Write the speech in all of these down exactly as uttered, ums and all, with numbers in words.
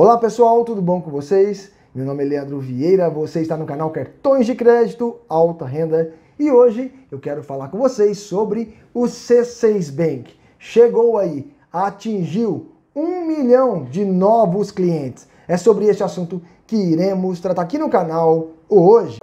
Olá pessoal, tudo bom com vocês? Meu nome é Leandro Vieira, você está no canal Cartões de Crédito Alta Renda e hoje eu quero falar com vocês sobre o C seis Bank. Chegou aí, atingiu um milhão de novos clientes. É sobre este assunto que iremos tratar aqui no canal hoje.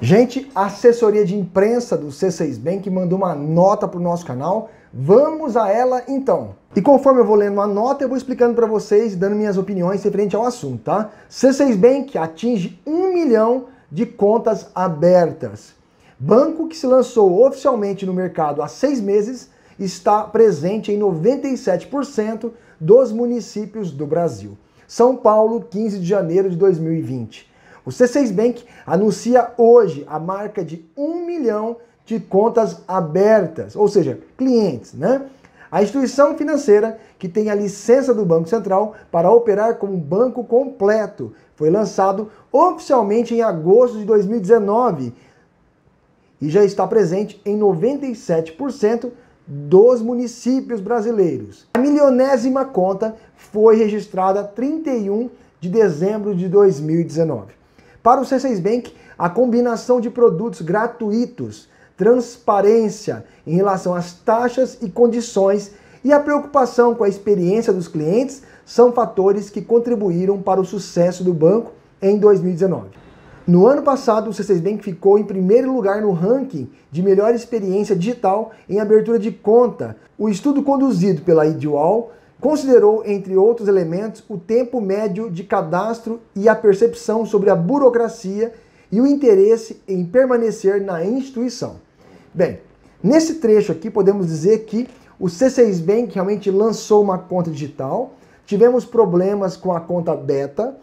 Gente, a assessoria de imprensa do C seis Bank mandou uma nota para o nosso canal. Vamos a ela então. E conforme eu vou lendo a nota, eu vou explicando para vocês, dando minhas opiniões referente ao assunto, tá? C seis Bank atinge um milhão de contas abertas. Banco que se lançou oficialmente no mercado há seis meses, está presente em noventa e sete por cento dos municípios do Brasil. São Paulo, quinze de janeiro de dois mil e vinte. O C seis Bank anuncia hoje a marca de um milhão de contas abertas, ou seja, clientes, né? A instituição financeira, que tem a licença do Banco Central para operar como banco completo, foi lançado oficialmente em agosto de dois mil e dezenove e já está presente em noventa e sete por cento dos municípios brasileiros. A milionésima conta foi registrada trinta e um de dezembro de dois mil e dezenove. Para o C seis Bank, a combinação de produtos gratuitos, transparência em relação às taxas e condições e a preocupação com a experiência dos clientes são fatores que contribuíram para o sucesso do banco em dois mil e dezenove. No ano passado, o C seis Bank ficou em primeiro lugar no ranking de melhor experiência digital em abertura de conta. O estudo conduzido pela I D W A L considerou, entre outros elementos, o tempo médio de cadastro e a percepção sobre a burocracia e o interesse em permanecer na instituição. Bem, nesse trecho aqui podemos dizer que o C seis Bank realmente lançou uma conta digital, tivemos problemas com a conta beta,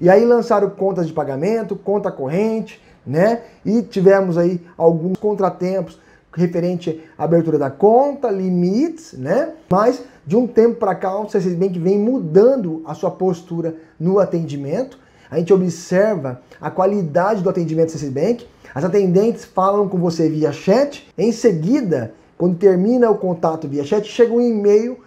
e aí lançaram contas de pagamento, conta corrente, né? E tivemos aí alguns contratempos referente à abertura da conta, limites, né? Mas de um tempo para cá o C seis Bank vem mudando a sua postura no atendimento. A gente observa a qualidade do atendimento do C seis Bank. As atendentes falam com você via chat. Em seguida, quando termina o contato via chat, chega um e-mail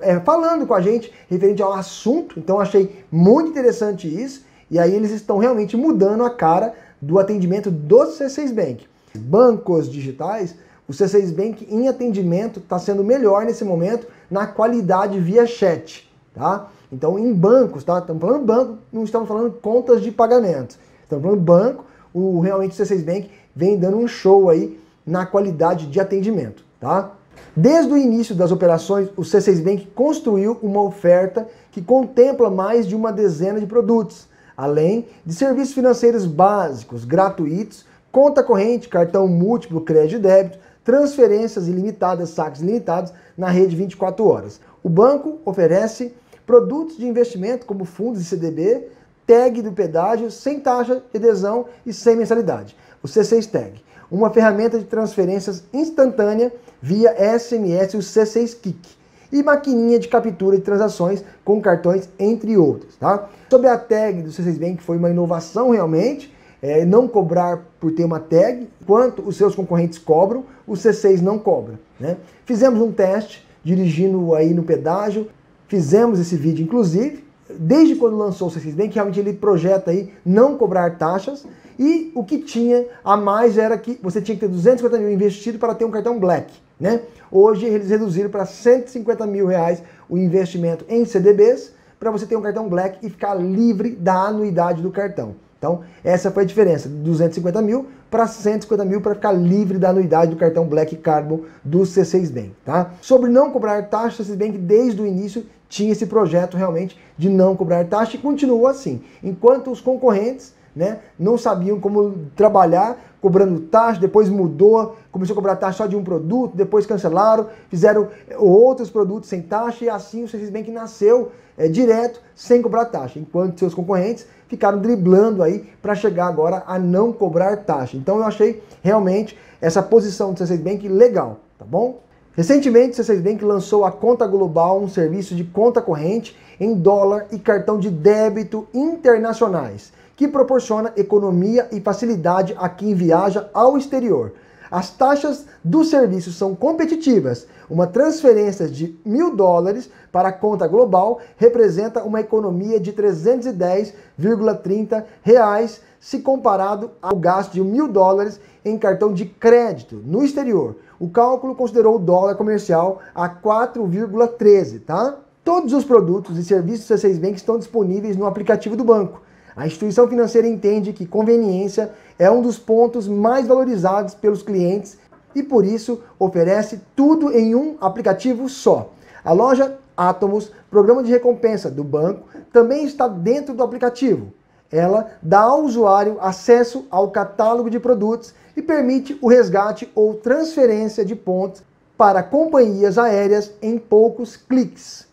é, falando com a gente referente ao assunto. Então achei muito interessante isso. E aí eles estão realmente mudando a cara do atendimento do C seis Bank. Bancos digitais, o C seis Bank em atendimento está sendo melhor nesse momento na qualidade via chat, tá? Então em bancos, tá? Estamos falando banco, não estamos falando contas de pagamento. Estamos falando banco, o, realmente o C seis Bank vem dando um show aí na qualidade de atendimento, tá? Desde o início das operações, o C seis Bank construiu uma oferta que contempla mais de uma dezena de produtos, além de serviços financeiros básicos, gratuitos, conta corrente, cartão múltiplo, crédito e débito, transferências ilimitadas, saques ilimitados na rede vinte e quatro horas. O banco oferece produtos de investimento como fundos e C D B, tag do pedágio, sem taxa de adesão e sem mensalidade. O C seis Tag, uma ferramenta de transferências instantânea via S M S, o C seis Kick, e maquininha de captura de transações com cartões, entre outros. Tá? Sobre a tag do C seis Bank, foi uma inovação realmente, É, não cobrar por ter uma tag, enquanto os seus concorrentes cobram, o C seis não cobra, né? Fizemos um teste, dirigindo aí no pedágio, fizemos esse vídeo inclusive, desde quando lançou o C seis Bank, realmente ele projeta aí não cobrar taxas, e o que tinha a mais era que você tinha que ter duzentos e cinquenta mil investido para ter um cartão Black, né? Hoje eles reduziram para cento e cinquenta mil reais o investimento em C D Bs, para você ter um cartão Black e ficar livre da anuidade do cartão. Então, essa foi a diferença, de duzentos e cinquenta mil para cento e cinquenta mil para ficar livre da anuidade do cartão Black Carbon do C seis Bank, tá? Sobre não cobrar taxa, o C seis Bank desde o início tinha esse projeto realmente de não cobrar taxa e continuou assim. Enquanto os concorrentes, né, não sabiam como trabalhar cobrando taxa, depois mudou, começou a cobrar taxa só de um produto, depois cancelaram, fizeram outros produtos sem taxa e assim o C seis Bank nasceu é, direto sem cobrar taxa, enquanto seus concorrentes ficaram driblando aí para chegar agora a não cobrar taxa. Então eu achei realmente essa posição do C seis Bank legal, tá bom? Recentemente o C seis Bank lançou a Conta Global, um serviço de conta corrente em dólar e cartão de débito internacionais, que proporciona economia e facilidade a quem viaja ao exterior. As taxas do serviço são competitivas. Uma transferência de mil dólares para a conta global representa uma economia de trezentos e dez reais e trinta centavos se comparado ao gasto de mil dólares em cartão de crédito no exterior. O cálculo considerou o dólar comercial a quatro reais e treze centavos, tá? Todos os produtos e serviços do C seis Bank estão disponíveis no aplicativo do banco. A instituição financeira entende que conveniência é um dos pontos mais valorizados pelos clientes e, por isso, oferece tudo em um aplicativo só. A loja Atomus, programa de recompensa do banco, também está dentro do aplicativo. Ela dá ao usuário acesso ao catálogo de produtos e permite o resgate ou transferência de pontos para companhias aéreas em poucos cliques.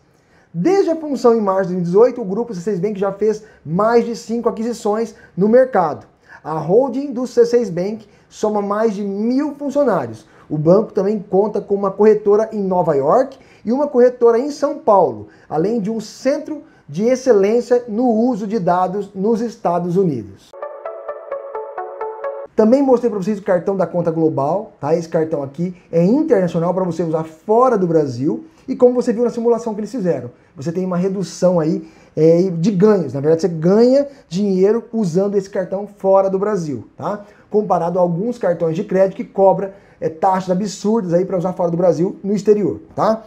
Desde a fundação em março de dois mil e dezoito, o grupo C seis Bank já fez mais de cinco aquisições no mercado. A holding do C seis Bank soma mais de mil funcionários. O banco também conta com uma corretora em Nova York e uma corretora em São Paulo, além de um centro de excelência no uso de dados nos Estados Unidos. Também mostrei para vocês o cartão da conta global, tá? Esse cartão aqui é internacional para você usar fora do Brasil. E como você viu na simulação que eles fizeram, você tem uma redução aí é, de ganhos. Na verdade, você ganha dinheiro usando esse cartão fora do Brasil, tá? Comparado a alguns cartões de crédito que cobram é, taxas absurdas aí para usar fora do Brasil no exterior, tá?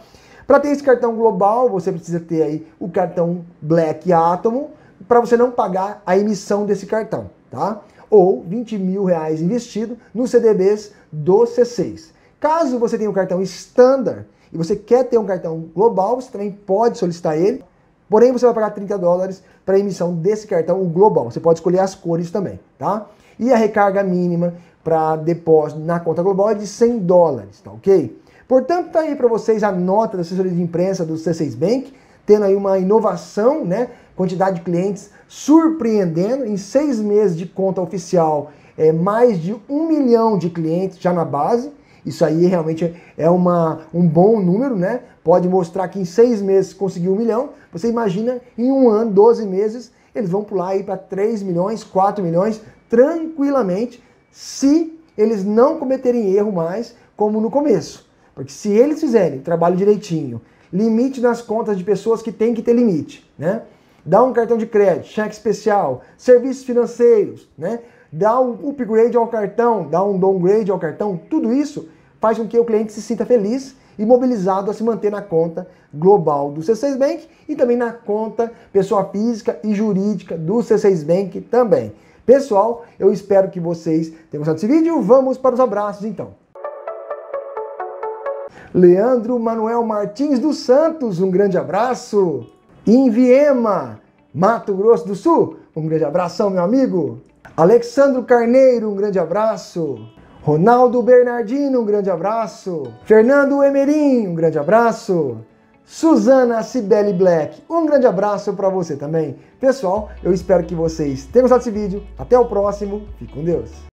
Para ter esse cartão global, você precisa ter aí o cartão Black Atomo para você não pagar a emissão desse cartão, tá? Ou vinte mil reais investido nos C D Bs do C seis. Caso você tenha um cartão Standard e você quer ter um cartão global, você também pode solicitar ele, porém você vai pagar trinta dólares para a emissão desse cartão global. Você pode escolher as cores também, tá? E a recarga mínima para depósito na conta global é de cem dólares, tá ok? Portanto, tá aí para vocês a nota da assessoria de imprensa do C seis Bank, tendo aí uma inovação, né? Quantidade de clientes surpreendendo. Em seis meses de conta oficial, é mais de um milhão de clientes já na base. Isso aí realmente é uma, um bom número, né? Pode mostrar que em seis meses conseguiu um milhão. Você imagina em um ano, doze meses, eles vão pular aí para três milhões, quatro milhões, tranquilamente, se eles não cometerem erro mais, como no começo. Porque se eles fizerem trabalho direitinho, limite nas contas de pessoas que tem que ter limite, né? Dá um cartão de crédito, cheque especial, serviços financeiros, né? Dá um upgrade ao cartão, dá um downgrade ao cartão, tudo isso faz com que o cliente se sinta feliz e mobilizado a se manter na conta global do C seis Bank e também na conta pessoa física e jurídica do C seis Bank também. Pessoal, eu espero que vocês tenham gostado desse vídeo. Vamos para os abraços então. Leandro Manuel Martins dos Santos, um grande abraço. Em Viema, Mato Grosso do Sul, um grande abração, meu amigo. Alexandre Carneiro, um grande abraço. Ronaldo Bernardino, um grande abraço. Fernando Emerim, um grande abraço. Suzana Cibele Black, um grande abraço para você também. Pessoal, eu espero que vocês tenham gostado desse vídeo. Até o próximo. Fique com Deus.